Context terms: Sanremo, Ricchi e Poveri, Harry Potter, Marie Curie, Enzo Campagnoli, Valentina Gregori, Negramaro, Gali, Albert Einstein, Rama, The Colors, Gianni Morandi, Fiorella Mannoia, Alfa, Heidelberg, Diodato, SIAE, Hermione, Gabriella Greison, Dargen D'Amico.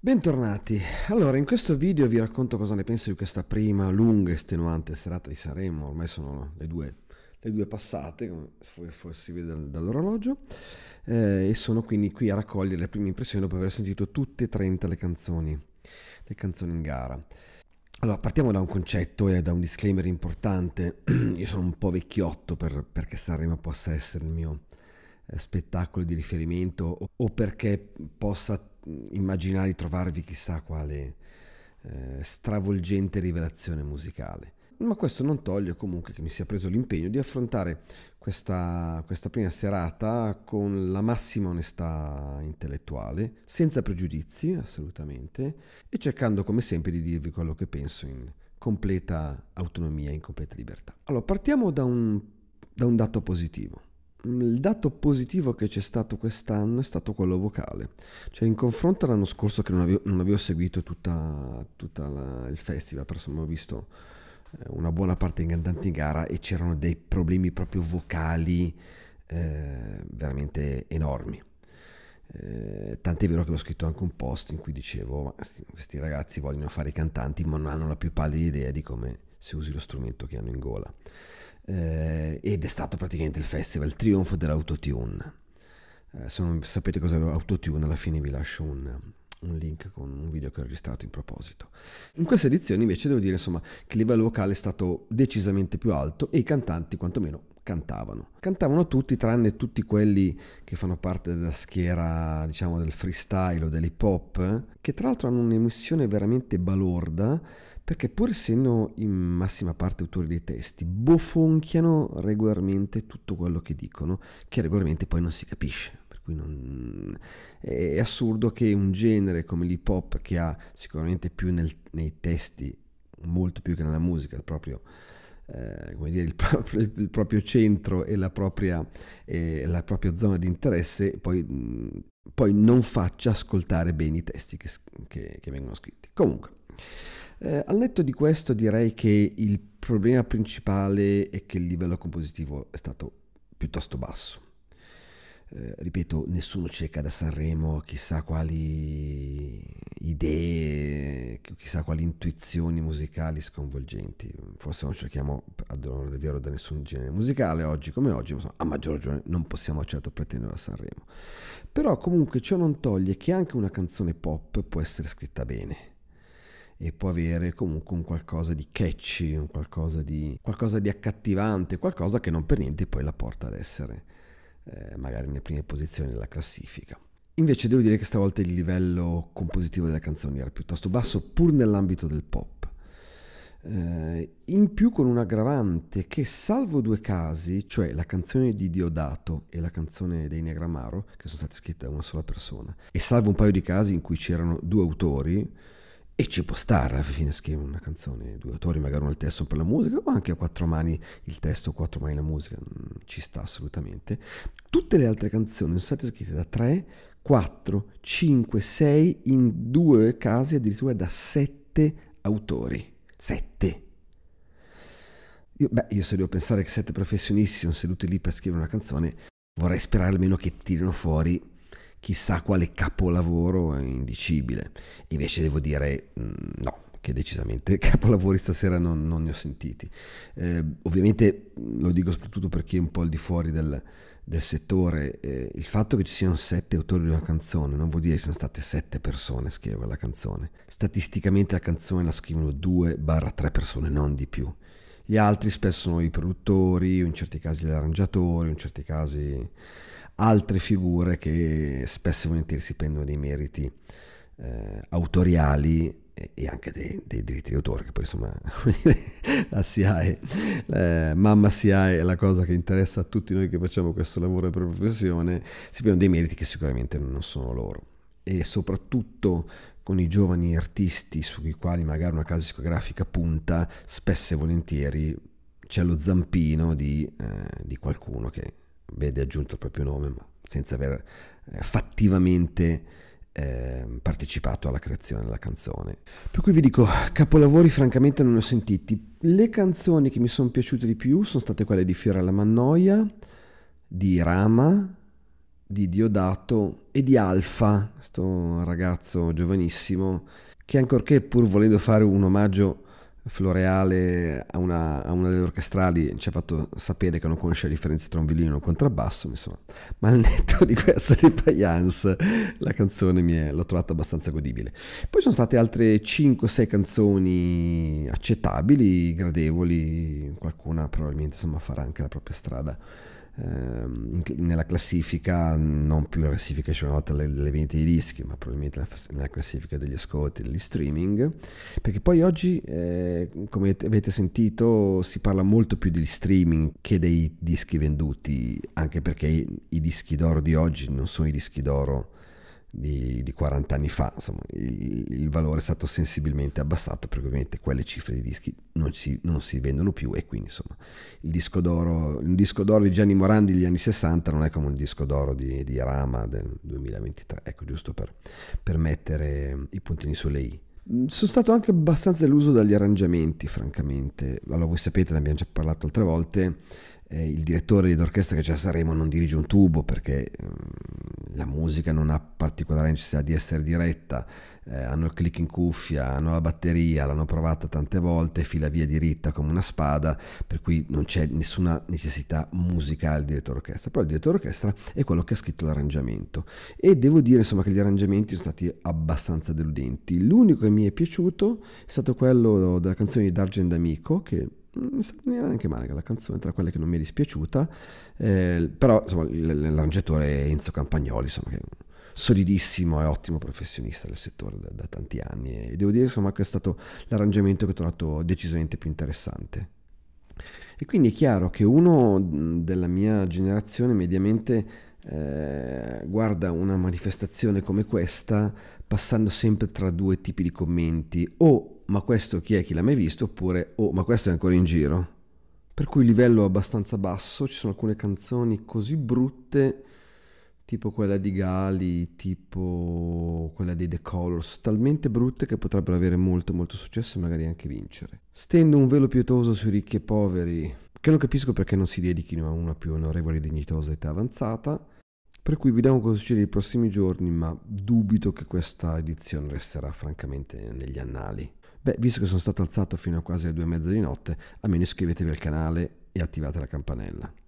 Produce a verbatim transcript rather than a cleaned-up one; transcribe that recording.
Bentornati, allora in questo video vi racconto cosa ne penso di questa prima lunga e estenuante serata di Sanremo. Ormai sono le due, le due passate, come si vede dall'orologio, eh, e sono quindi qui a raccogliere le prime impressioni dopo aver sentito tutte e trenta le canzoni, le canzoni in gara. Allora partiamo da un concetto e da un disclaimer importante. Io sono un po' vecchiotto per, perché Sanremo possa essere il mio spettacolo di riferimento o perché possa immaginare di trovarvi chissà quale eh, stravolgente rivelazione musicale, ma questo non toglie comunque che mi sia preso l'impegno di affrontare questa, questa prima serata con la massima onestà intellettuale, senza pregiudizi assolutamente, e cercando come sempre di dirvi quello che penso in completa autonomia, in completa libertà. Allora partiamo da un, da un dato positivo. Il dato positivo che c'è stato quest'anno è stato quello vocale, cioè in confronto all'anno scorso, che non avevo, non avevo seguito tutta, tutta la, il festival, però insomma ho visto una buona parte dei cantanti in gara e c'erano dei problemi proprio vocali eh, veramente enormi, eh, tant'è vero che ho scritto anche un post in cui dicevo ma questi, questi ragazzi vogliono fare i cantanti ma non hanno la più pallida idea di come si usi lo strumento che hanno in gola. Eh, ed è stato praticamente il festival, il trionfo dell'autotune. Eh, se non sapete cos'è l'autotune, alla fine vi lascio un, un link con un video che ho registrato in proposito. In questa edizione invece devo dire insomma che il livello vocale è stato decisamente più alto e i cantanti quantomeno cantavano. Cantavano tutti, tranne tutti quelli che fanno parte della schiera, diciamo, del freestyle o dell'hip hop, che tra l'altro hanno un'emissione veramente balorda, perché pur essendo in massima parte autori dei testi, bofonchiano regolarmente tutto quello che dicono, che regolarmente poi non si capisce. Per cui non... è assurdo che un genere come l'hip hop, che ha sicuramente più nel, nei testi, molto più che nella musica, il proprio, eh, come dire, il, proprio il proprio centro e la propria, eh, la propria zona di interesse, poi, poi non faccia ascoltare bene i testi che, che, che vengono scritti. Comunque... Eh, al netto di questo direi che il problema principale è che il livello compositivo è stato piuttosto basso. Eh, ripeto, nessuno cerca da Sanremo chissà quali idee, chissà quali intuizioni musicali sconvolgenti. Forse non cerchiamo, ad onore del vero, da nessun genere musicale oggi come oggi, ma a maggior ragione non possiamo certo pretendere da Sanremo. Però comunque ciò non toglie che anche una canzone pop può essere scritta bene e può avere comunque un qualcosa di catchy, un qualcosa di, qualcosa di accattivante, qualcosa che non per niente poi la porta ad essere eh, magari nelle prime posizioni della classifica. Invece devo dire che stavolta il livello compositivo delle canzoni era piuttosto basso, pur nell'ambito del pop, eh, in più con un aggravante che, salvo due casi, cioè la canzone di Diodato e la canzone dei Negramaro, che sono state scritte da una sola persona, e salvo un paio di casi in cui c'erano due autori, e ci può stare, alla fine scrivo una canzone, due autori, magari uno il testo per la musica, o anche a quattro mani il testo, quattro mani la musica, ci sta assolutamente. Tutte le altre canzoni sono state scritte da tre, quattro, cinque, sei, in due casi addirittura da sette autori. Sette! Io, beh, io se devo pensare che sette professionisti sono seduti lì per scrivere una canzone, vorrei sperare almeno che tirino fuori chissà quale capolavoro indicibile. Invece devo dire mh, no, che decisamente capolavori stasera non, non ne ho sentiti. Eh, ovviamente lo dico soprattutto per chi è un po' al di fuori del, del settore, eh, il fatto che ci siano sette autori di una canzone non vuol dire che sono state sette persone a scrivere la canzone. Statisticamente la canzone la scrivono due barra tre persone, non di più. Gli altri spesso sono i produttori, o in certi casi gli arrangiatori, o in certi casi altre figure che spesso e volentieri si prendono dei meriti eh, autoriali e, e anche dei, dei diritti di autore, che poi insomma la S I A E, eh, mamma S I A E, è la cosa che interessa a tutti noi che facciamo questo lavoro per professione, si prendono dei meriti che sicuramente non sono loro. E soprattutto con i giovani artisti sui quali magari una casa discografica punta, spesso e volentieri c'è lo zampino di, eh, di qualcuno che vede aggiunto il proprio nome ma senza aver eh, fattivamente eh, partecipato alla creazione della canzone. Per cui vi dico, capolavori francamente non ne ho sentiti. Le canzoni che mi sono piaciute di più sono state quelle di Fiorella Mannoia, di Rama, di Diodato e di Alfa, questo ragazzo giovanissimo, che ancorché pur volendo fare un omaggio floreale a una, a una delle orchestrali ci ha fatto sapere che non conosce la differenza tra un violino e un contrabbasso, insomma, ma al netto di questa defiance la canzone mi è, l'ho trovata abbastanza godibile. Poi sono state altre cinque o sei canzoni accettabili, gradevoli, qualcuna probabilmente insomma farà anche la propria strada nella classifica, non più la classifica c'è una volta le vendite dei dischi, ma probabilmente nella classifica degli ascolti, degli streaming, perché poi oggi eh, come avete sentito si parla molto più degli streaming che dei dischi venduti, anche perché i dischi d'oro di oggi non sono i dischi d'oro di, di quaranta anni fa, insomma il, il valore è stato sensibilmente abbassato, perché ovviamente quelle cifre di dischi non si, non si vendono più, e quindi insomma il disco d'oro, un disco d'oro di Gianni Morandi degli anni sessanta non è come un disco d'oro di, di Rama del duemilaventitré, ecco, giusto per, per mettere i puntini sulle i. Sono stato anche abbastanza deluso dagli arrangiamenti, francamente. Allora, voi sapete, ne abbiamo già parlato altre volte, eh, il direttore d'orchestra che c'è a Sanremo non dirige un tubo, perché la musica non ha particolare necessità di essere diretta, eh, hanno il click in cuffia, hanno la batteria, l'hanno provata tante volte, fila via diritta come una spada, per cui non c'è nessuna necessità musicale del direttore d'orchestra. Però il direttore d'orchestra è quello che ha scritto l'arrangiamento, e devo dire insomma che gli arrangiamenti sono stati abbastanza deludenti. L'unico che mi è piaciuto è stato quello della canzone di Dargen D'Amico, che non era neanche male la canzone, tra quelle che non mi è dispiaciuta, eh, però insomma l'arrangiatore è Enzo Campagnoli, insomma, che è un solidissimo e ottimo professionista del settore da, da tanti anni, e devo dire insomma che è stato l'arrangiamento che ho trovato decisamente più interessante. E quindi è chiaro che uno della mia generazione mediamente Eh, guarda una manifestazione come questa passando sempre tra due tipi di commenti: o ma questo chi è, chi l'ha mai visto, oppure oh ma questo è ancora in giro, per cui il livello è abbastanza basso. Ci sono alcune canzoni così brutte, tipo quella di Gali, tipo quella dei The Colors, talmente brutte che potrebbero avere molto molto successo e magari anche vincere. Stendo un velo pietoso sui Ricchi e Poveri, che non capisco perché non si dedichino a una più onorevole e dignitosa età avanzata, per cui vediamo cosa succede nei prossimi giorni, ma dubito che questa edizione resterà francamente negli annali. Beh, visto che sono stato alzato fino a quasi alle due e mezza di notte, almeno iscrivetevi al canale e attivate la campanella.